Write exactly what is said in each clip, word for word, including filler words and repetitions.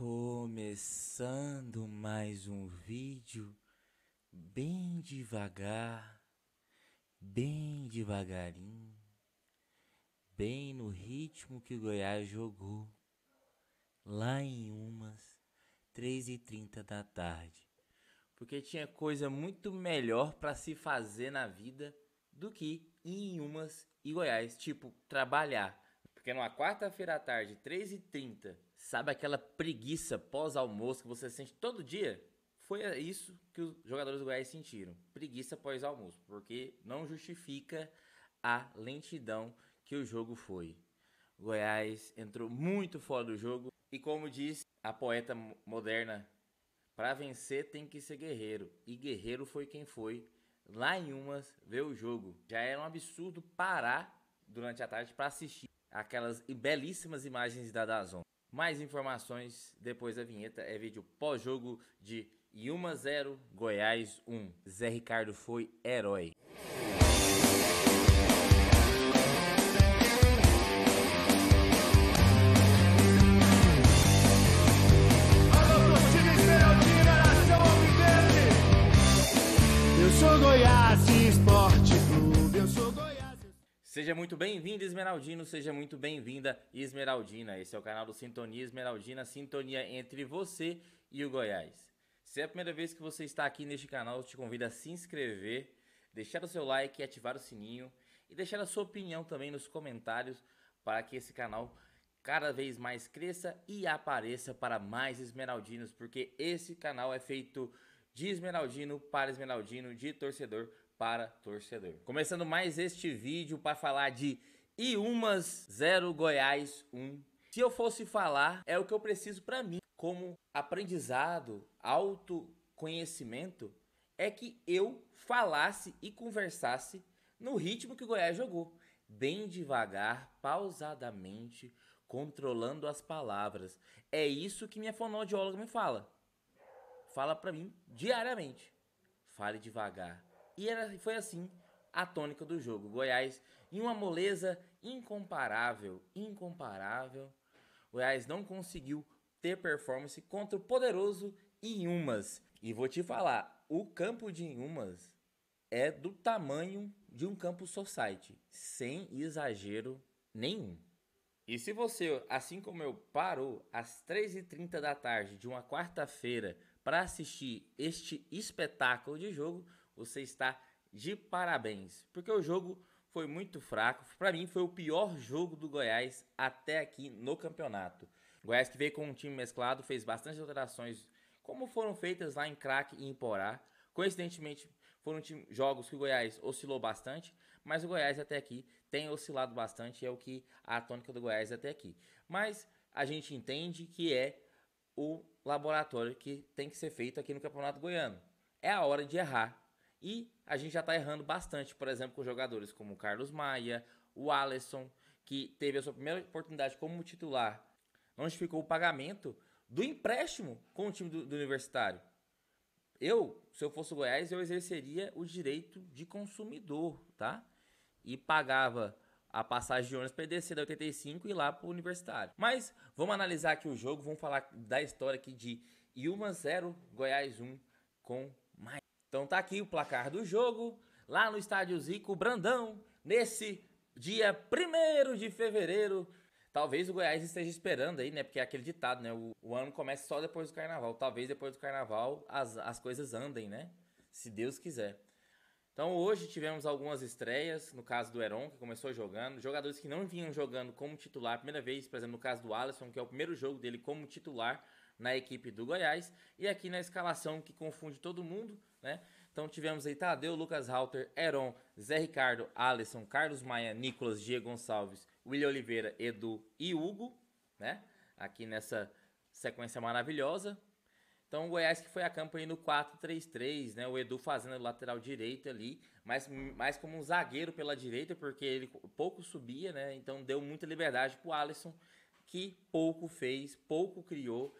Começando mais um vídeo, bem devagar, bem devagarinho, bem no ritmo que o Goiás jogou, lá em Inhumas, três e trinta da tarde. Porque tinha coisa muito melhor para se fazer na vida do que ir em Inhumas e Goiás, tipo, trabalhar. Porque numa quarta-feira à tarde, três e trinta, sabe aquela preguiça pós-almoço que você sente todo dia? Foi isso que os jogadores do Goiás sentiram, preguiça pós-almoço, porque não justifica a lentidão que o jogo foi. O Goiás entrou muito fora do jogo e, como diz a poeta moderna, para vencer tem que ser guerreiro. E guerreiro foi quem foi lá em Inhumas ver o jogo. Já era um absurdo parar durante a tarde para assistir aquelas belíssimas imagens da Dazon. Mais informações depois da vinheta. É vídeo pós-jogo de Inhumas zero, Goiás um. Zé Ricardo foi herói. Eu sou Goiás Esporte Clube, eu sou Goiás. Seja muito bem-vindo, Esmeraldino, seja muito bem-vinda, Esmeraldina. Esse é o canal do Sintonia Esmeraldina, sintonia entre você e o Goiás. Se é a primeira vez que você está aqui neste canal, eu te convido a se inscrever, deixar o seu like, ativar o sininho e deixar a sua opinião também nos comentários para que esse canal cada vez mais cresça e apareça para mais esmeraldinos, porque esse canal é feito de esmeraldino para esmeraldino, de torcedor para torcedor. Começando mais este vídeo para falar de Inhumas zero, Goiás um. Se eu fosse falar, é o que eu preciso para mim, como aprendizado, autoconhecimento, é que eu falasse e conversasse no ritmo que o Goiás jogou. Bem devagar, pausadamente, controlando as palavras. É isso que minha fonoaudióloga me fala. Fala para mim diariamente. Fale devagar. E era, foi assim a tônica do jogo. Goiás em uma moleza incomparável, incomparável. Goiás não conseguiu ter performance contra o poderoso Inhumas. E vou te falar, o campo de Inhumas é do tamanho de um campo society, sem exagero nenhum. E se você, assim como eu, parou às três e trinta da tarde de uma quarta-feira para assistir este espetáculo de jogo, você está de parabéns, porque o jogo foi muito fraco. Para mim foi o pior jogo do Goiás até aqui no campeonato. O Goiás, que veio com um time mesclado, fez bastante alterações, como foram feitas lá em Crac e em Iporá. Coincidentemente foram time, jogos que o Goiás oscilou bastante, mas o Goiás até aqui tem oscilado bastante, é o que a tônica do Goiás até aqui. Mas a gente entende que é o laboratório que tem que ser feito aqui no Campeonato Goiano. É a hora de errar. E a gente já está errando bastante, por exemplo, com jogadores como o Carlos Maia, o Alisson, que teve a sua primeira oportunidade como titular, onde ficou o pagamento do empréstimo com o time do, do Universitário. Eu, se eu fosse o Goiás, eu exerceria o direito de consumidor, tá? E pagava a passagem de ônibus para descer da oitenta e cinco e ir lá para o Universitário. Mas vamos analisar aqui o jogo, vamos falar da história aqui de Inhumas zero, Goiás um com Maia. Então tá aqui o placar do jogo, lá no Estádio Zico Brandão, nesse dia primeiro de fevereiro. Talvez o Goiás esteja esperando aí, né? Porque é aquele ditado, né? O, o ano começa só depois do Carnaval. Talvez depois do Carnaval as, as coisas andem, né? Se Deus quiser. Então hoje tivemos algumas estreias, no caso do Heron, que começou jogando. Jogadores que não vinham jogando como titular a primeira vez, por exemplo, no caso do Alisson, que é o primeiro jogo dele como titular na equipe do Goiás. E aqui na escalação que confunde todo mundo, né? Então tivemos aí Tadeu, Lucas, Halter, Heron, Zé Ricardo, Alisson, Carlos Maia, Nicolas, Diego Gonçalves, William Oliveira, Edu e Hugo, né? Aqui nessa sequência maravilhosa. Então o Goiás que foi a campo aí no quatro três três, né? O Edu fazendo o lateral direito ali, mas mais como um zagueiro pela direita, porque ele pouco subia, né? Então deu muita liberdade pro Alisson, que pouco fez, pouco criou,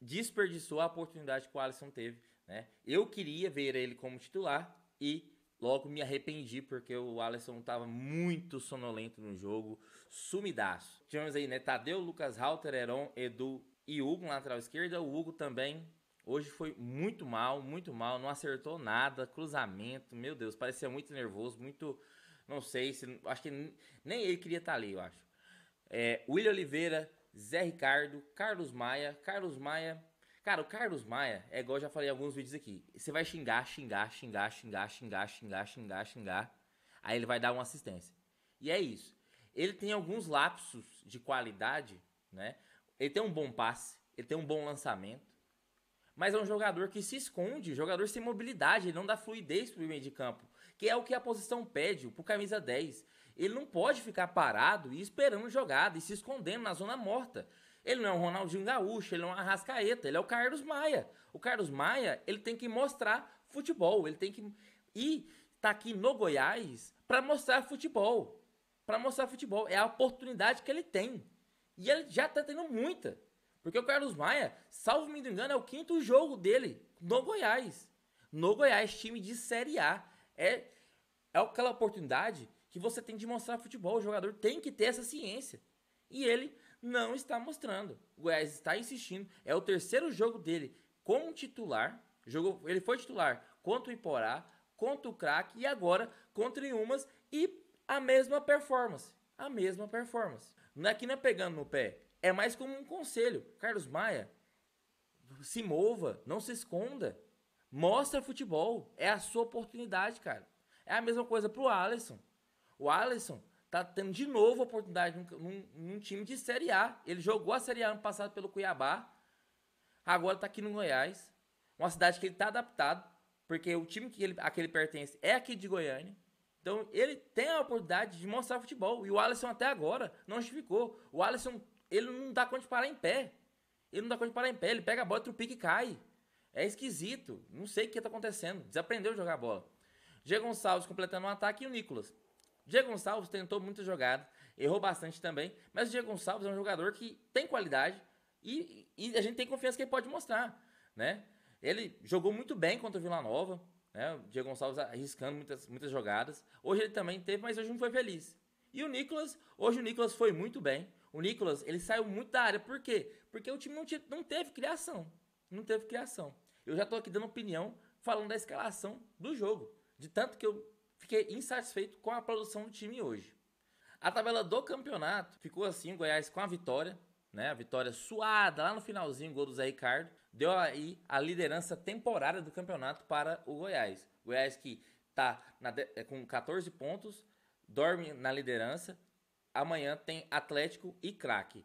desperdiçou a oportunidade que o Alisson teve, né? Eu queria ver ele como titular e logo me arrependi, porque o Alisson estava muito sonolento no jogo, sumidaço. Tivemos aí, né, Tadeu, Lucas, Halter, Heron, Edu e Hugo na lateral esquerda. O Hugo também hoje foi muito mal, muito mal, não acertou nada, cruzamento, meu Deus, parecia muito nervoso, muito, não sei, se, acho que nem ele queria estar ali, eu acho. É, William Oliveira, Zé Ricardo, Carlos Maia, Carlos Maia, cara, o Carlos Maia, é igual eu já falei em alguns vídeos aqui, você vai xingar, xingar, xingar, xingar, xingar, xingar, xingar, xingar, aí ele vai dar uma assistência. E é isso, ele tem alguns lapsos de qualidade, né? Ele tem um bom passe, ele tem um bom lançamento, mas é um jogador que se esconde, jogador sem mobilidade, ele não dá fluidez pro meio de campo, que é o que a posição pede pro camisa dez. Ele não pode ficar parado e esperando jogada e se escondendo na zona morta. Ele não é um Ronaldinho Gaúcho, ele não é um Arrascaeta, ele é o Carlos Maia. O Carlos Maia, ele tem que mostrar futebol, ele tem que ir, tá aqui no Goiás para mostrar futebol, para mostrar futebol, é a oportunidade que ele tem. E ele já tá tendo muita. Porque o Carlos Maia, salvo me engano, é o quinto jogo dele no Goiás. No Goiás, time de Série A. É, é aquela oportunidade que você tem de mostrar futebol. O jogador tem que ter essa ciência. E ele não está mostrando. O Goiás está insistindo. É o terceiro jogo dele como titular. Jogou, ele foi titular contra o Iporá, contra o Crac e agora contra o Inhumas. E a mesma performance. A mesma performance. Não é que não é pegando no pé. É mais como um conselho. Carlos Maia, se mova, não se esconda. Mostra futebol. É a sua oportunidade, cara. É a mesma coisa pro Alisson. O Alisson tá tendo de novo a oportunidade num, num, num time de Série A. Ele jogou a Série A ano passado pelo Cuiabá. Agora tá aqui no Goiás. Uma cidade que ele tá adaptado. Porque o time que ele, a que ele pertence é aqui de Goiânia. Então ele tem a oportunidade de mostrar futebol. E o Alisson até agora não justificou. O Alisson... Ele não dá conta de parar em pé. Ele não dá conta de parar em pé. Ele pega a bola, trupica e cai. É esquisito. Não sei o que está acontecendo. Desaprendeu a jogar a bola. Diego Gonçalves completando um ataque e o Nicolas. Diego Gonçalves tentou muitas jogadas. Errou bastante também. Mas o Diego Gonçalves é um jogador que tem qualidade. E, e a gente tem confiança que ele pode mostrar, né? Ele jogou muito bem contra o Vila Nova, né? O Diego Gonçalves arriscando muitas, muitas jogadas. Hoje ele também teve, mas hoje não foi feliz. E o Nicolas, hoje o Nicolas foi muito bem. O Nicolas, ele saiu muito da área. Por quê? Porque o time não, tinha, não teve criação. Não teve criação. Eu já estou aqui dando opinião, falando da escalação do jogo. De tanto que eu fiquei insatisfeito com a produção do time hoje. A tabela do campeonato ficou assim, o Goiás com a vitória, né? A vitória suada, lá no finalzinho, o gol do Zé Ricardo. Deu aí a liderança temporária do campeonato para o Goiás. O Goiás que está com quatorze pontos, dorme na liderança. Amanhã tem Atlético e Crac.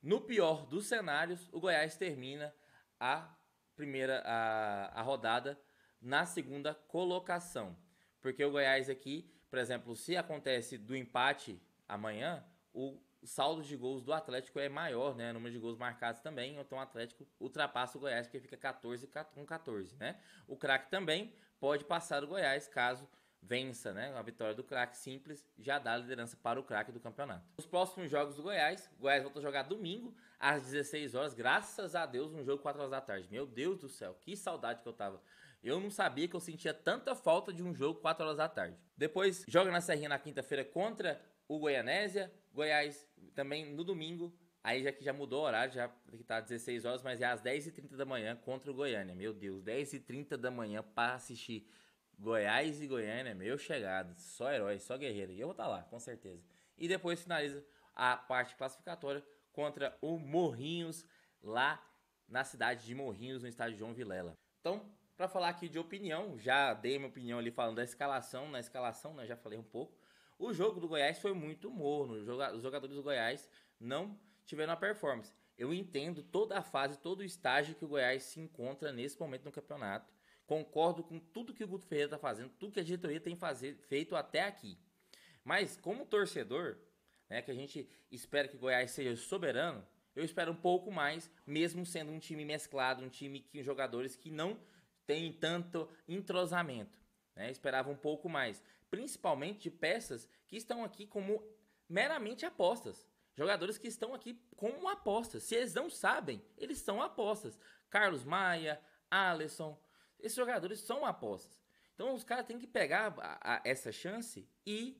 No pior dos cenários, o Goiás termina a primeira a, a rodada na segunda colocação. Porque o Goiás aqui, por exemplo, se acontece do empate amanhã, o saldo de gols do Atlético é maior, né? O número de gols marcados também, então o Atlético ultrapassa o Goiás, porque fica quatorze com quatorze, né? O Crac também pode passar o Goiás, caso... vença, né? A vitória do Crac simples já dá a liderança para o Crac do campeonato. Os próximos jogos do Goiás, o Goiás volta a jogar domingo às dezesseis horas, graças a Deus, um jogo quatro horas da tarde. Meu Deus do céu, que saudade que eu tava. Eu não sabia que eu sentia tanta falta de um jogo quatro horas da tarde. Depois joga na Serrinha na quinta-feira contra o Goianésia, Goiás também no domingo, aí já que já mudou o horário, já que tá às dezesseis horas, mas é às dez e trinta da manhã contra o Goiânia. Meu Deus, dez e trinta da manhã para assistir Goiás e Goiânia, meu chegado, só herói, só guerreiro, e eu vou estar lá, com certeza. E depois finaliza a parte classificatória contra o Morrinhos, lá na cidade de Morrinhos, no estádio João Vilela. Então, para falar aqui de opinião, já dei minha opinião ali falando da escalação, na escalação, né, já falei um pouco. O jogo do Goiás foi muito morno, os jogadores do Goiás não tiveram a performance. Eu entendo toda a fase, todo o estágio que o Goiás se encontra nesse momento no campeonato. Concordo com tudo que o Guto Ferreira está fazendo, tudo que a diretoria tem fazer, feito até aqui. Mas como torcedor, né, que a gente espera que o Goiás seja soberano, eu espero um pouco mais, mesmo sendo um time mesclado, um time que jogadores que não têm tanto entrosamento, né, esperava um pouco mais, principalmente de peças que estão aqui como meramente apostas. Jogadores que estão aqui como apostas. Se eles não sabem, eles são apostas. Carlos Maia, Alisson... Esses jogadores são apostas. Então os caras têm que pegar a, a, essa chance e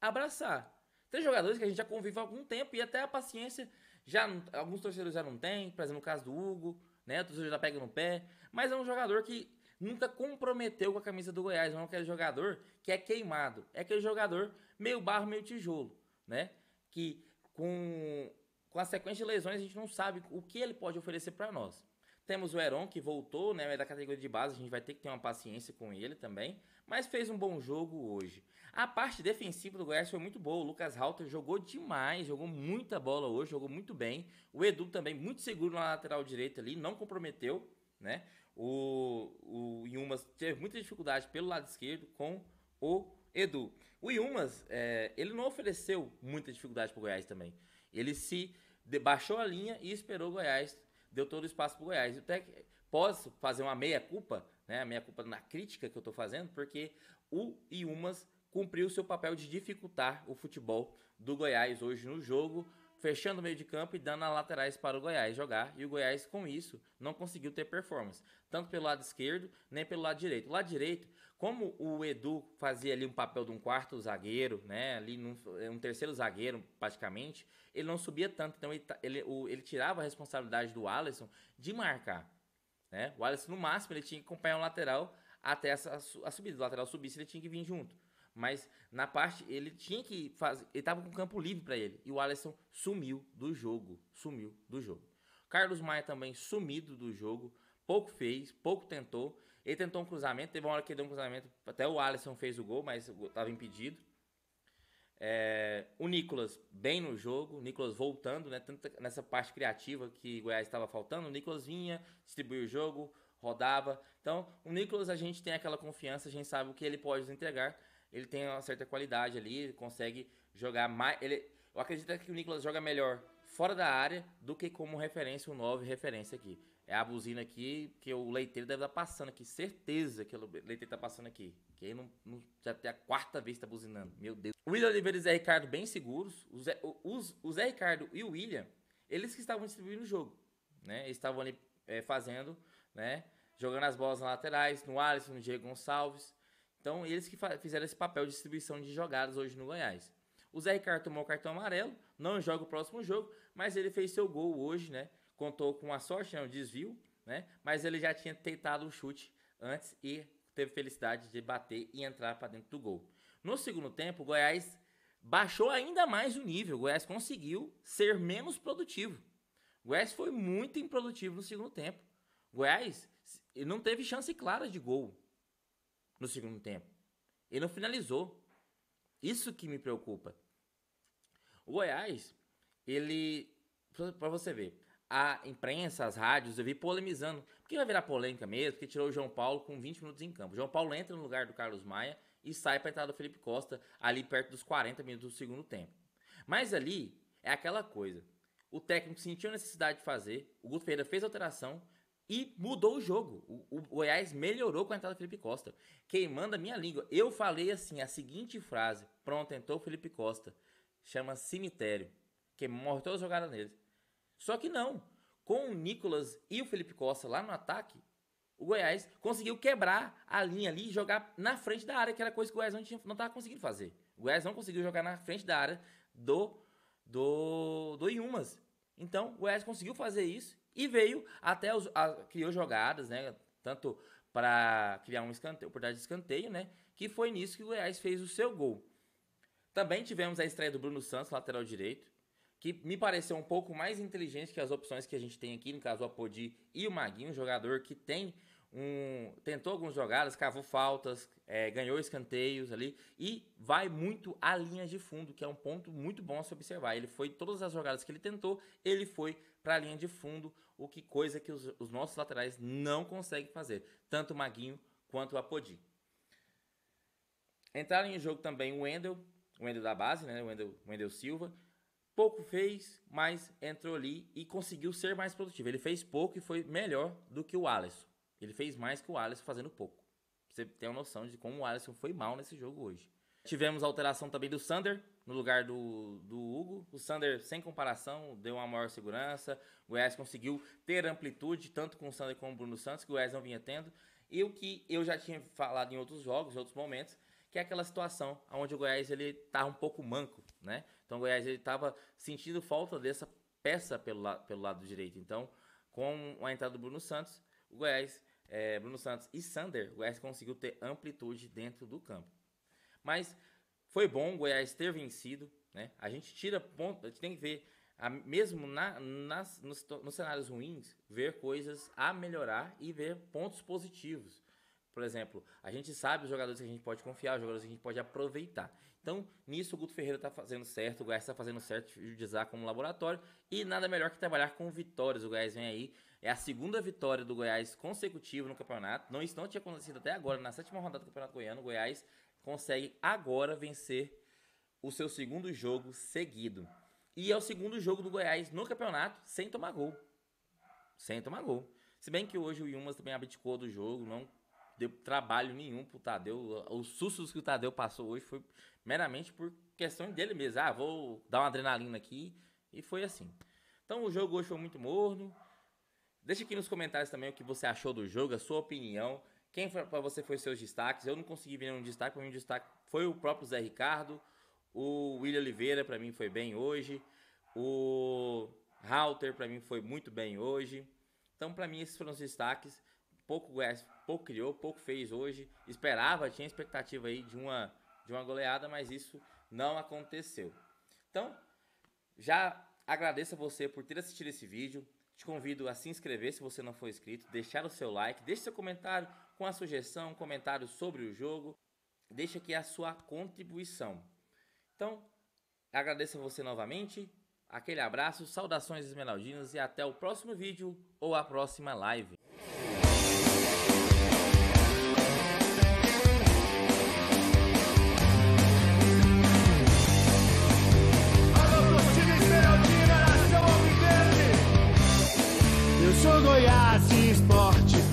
abraçar. Três jogadores que a gente já convive há algum tempo e até a paciência, já alguns torcedores já não têm, por exemplo, no caso do Hugo, né? O torcedor já pega no pé, mas é um jogador que nunca comprometeu com a camisa do Goiás, não é aquele jogador que é queimado, é aquele jogador meio barro, meio tijolo, né? Que com, com a sequência de lesões a gente não sabe o que ele pode oferecer para nós. Temos o Heron, que voltou, né, da categoria de base, a gente vai ter que ter uma paciência com ele também, mas fez um bom jogo hoje. A parte defensiva do Goiás foi muito boa, o Lucas Halter jogou demais, jogou muita bola hoje, jogou muito bem. O Edu também, muito seguro na lateral direita ali, não comprometeu, né? O, o Yumas teve muita dificuldade pelo lado esquerdo com o Edu. O Yumas, é, ele não ofereceu muita dificuldade para o Goiás também. Ele se baixou a linha e esperou o Goiás, deu todo o espaço para o Goiás. Eu até posso fazer uma meia-culpa, né? A meia-culpa na crítica que eu estou fazendo, porque o Inhumas cumpriu o seu papel de dificultar o futebol do Goiás hoje no jogo, fechando o meio de campo e dando as laterais para o Goiás jogar. E o Goiás, com isso, não conseguiu ter performance, tanto pelo lado esquerdo, nem pelo lado direito. O lado direito, como o Edu fazia ali um papel de um quarto zagueiro, né? Ali num, um terceiro zagueiro, praticamente, ele não subia tanto, então ele, ele, o, ele tirava a responsabilidade do Alisson de marcar, né? O Alisson, no máximo, ele tinha que acompanhar o lateral até essa, a subida. O lateral subisse, ele tinha que vir junto. Mas na parte, ele tinha que fazer, ele estava com o campo livre para ele. E o Alisson sumiu do jogo, sumiu do jogo. Carlos Maia também sumido do jogo, pouco fez, pouco tentou. Ele tentou um cruzamento, teve uma hora que ele deu um cruzamento, até o Alisson fez o gol, mas estava impedido. É, o Nicolas bem no jogo, o Nicolas voltando, né, tanto nessa parte criativa que o Goiás estava faltando, o Nicolas vinha, distribuía o jogo, rodava. Então, o Nicolas, a gente tem aquela confiança, a gente sabe o que ele pode nos entregar, ele tem uma certa qualidade ali, ele consegue jogar mais... Ele, eu acredito que o Nicolas joga melhor fora da área do que como referência, um nove referência aqui. É a buzina aqui que o leiteiro deve estar passando aqui. Certeza que o leiteiro está passando aqui. Que aí não, não, já até a quarta vez está buzinando. Meu Deus. O William Oliveira e o Zé Ricardo bem seguros. O Zé, os, o Zé Ricardo e o William, eles que estavam distribuindo o jogo, né? Eles estavam ali é, fazendo, né? Jogando as bolas nas laterais, no Alisson, no Diego Gonçalves. Então, eles que fizeram esse papel de distribuição de jogadas hoje no Goiás. O Zé Ricardo tomou o cartão amarelo, não joga o próximo jogo, mas ele fez seu gol hoje, né? Contou com a sorte, né, um desvio, né? Mas ele já tinha tentado o chute antes e teve felicidade de bater e entrar para dentro do gol. No segundo tempo, o Goiás baixou ainda mais o nível. O Goiás conseguiu ser menos produtivo. O Goiás foi muito improdutivo no segundo tempo. O Goiás não teve chance clara de gol no segundo tempo. Ele não finalizou. Isso que me preocupa. O Goiás, ele... Para você ver... A imprensa, as rádios, eu vi polemizando. Porque vai virar polêmica mesmo, porque tirou o João Paulo com vinte minutos em campo. O João Paulo entra no lugar do Carlos Maia e sai para a entrada do Felipe Costa ali perto dos quarenta minutos do segundo tempo. Mas ali é aquela coisa. O técnico sentiu a necessidade de fazer, o Guto Ferreira fez a alteração e mudou o jogo. O, o Goiás melhorou com a entrada do Felipe Costa. Queimando a minha língua. Eu falei assim, a seguinte frase. Pronto, entrou o Felipe Costa. Chama cemitério. Que morre toda a jogada neles. Só que não, com o Nicolas e o Felipe Costa lá no ataque, o Goiás conseguiu quebrar a linha ali e jogar na frente da área, que era coisa que o Goiás não estava conseguindo fazer. O Goiás não conseguiu jogar na frente da área do, do, do Inhumas. Então, o Goiás conseguiu fazer isso e veio até, os, a, criou jogadas, né? Tanto para criar um escanteio, oportunidade de escanteio, né? Que foi nisso que o Goiás fez o seu gol. Também tivemos a estreia do Bruno Santos, lateral direito, que me pareceu um pouco mais inteligente que as opções que a gente tem aqui, no caso o Apodi e o Maguinho, um jogador que tem um tentou algumas jogadas, cavou faltas, é, ganhou escanteios ali e vai muito à linha de fundo, que é um ponto muito bom a se observar. Ele foi, todas as jogadas que ele tentou, ele foi para a linha de fundo, o que coisa que os, os nossos laterais não conseguem fazer, tanto o Maguinho quanto o Apodi. Entraram em jogo também o Wendel, o Wendel da base, né, o Wendel, o Wendel Silva. Pouco fez, mas entrou ali e conseguiu ser mais produtivo. Ele fez pouco e foi melhor do que o Alisson. Ele fez mais que o Alisson fazendo pouco. Você tem uma noção de como o Alisson foi mal nesse jogo hoje. Tivemos a alteração também do Sander no lugar do, do Hugo. O Sander, sem comparação, deu uma maior segurança. O Goiás conseguiu ter amplitude, tanto com o Sander como com o Bruno Santos, que o Goiás não vinha tendo. E o que eu já tinha falado em outros jogos, em outros momentos, que é aquela situação onde o Goiás ele tá um pouco manco, né? Então o Goiás estava sentindo falta dessa peça pelo, la pelo lado direito. Então, com a entrada do Bruno Santos, o Goiás, é, Bruno Santos e Sander, o Goiás conseguiu ter amplitude dentro do campo. Mas foi bom o Goiás ter vencido, né? A gente tira ponto, a gente tem que ver, a, mesmo na, nas, nos, nos cenários ruins, ver coisas a melhorar e ver pontos positivos. Por exemplo, a gente sabe os jogadores que a gente pode confiar, os jogadores que a gente pode aproveitar. Então, nisso o Guto Ferreira está fazendo certo, o Goiás está fazendo certo, utilizar como laboratório. E nada melhor que trabalhar com vitórias. O Goiás vem aí, é a segunda vitória do Goiás consecutiva no campeonato. Não, isso não tinha acontecido até agora, na sétima rodada do Campeonato Goiano. O Goiás consegue agora vencer o seu segundo jogo seguido. E é o segundo jogo do Goiás no campeonato sem tomar gol. Sem tomar gol. Se bem que hoje o Yumas também abdicou do jogo, não deu trabalho nenhum pro Tadeu. Os sustos que o Tadeu passou hoje foi meramente por questão dele mesmo. Ah, vou dar uma adrenalina aqui. E foi assim. Então o jogo hoje foi muito morno. Deixa aqui nos comentários também o que você achou do jogo, a sua opinião. Quem para você foi seus destaques? Eu não consegui ver nenhum destaque. Para mim o destaque foi o próprio Zé Ricardo. O William Oliveira para mim foi bem hoje. O Halter para mim foi muito bem hoje. Então para mim esses foram os destaques. Pouco Goiás, pouco criou, pouco fez hoje. Esperava, tinha expectativa aí de uma, de uma goleada, mas isso não aconteceu. Então, já agradeço a você por ter assistido esse vídeo. Te convido a se inscrever se você não for inscrito, deixar o seu like, deixe seu comentário com a sugestão, comentário sobre o jogo. Deixe aqui a sua contribuição. Então, agradeço a você novamente. Aquele abraço, saudações esmeraldinas e até o próximo vídeo ou a próxima live. Goiás Esporte.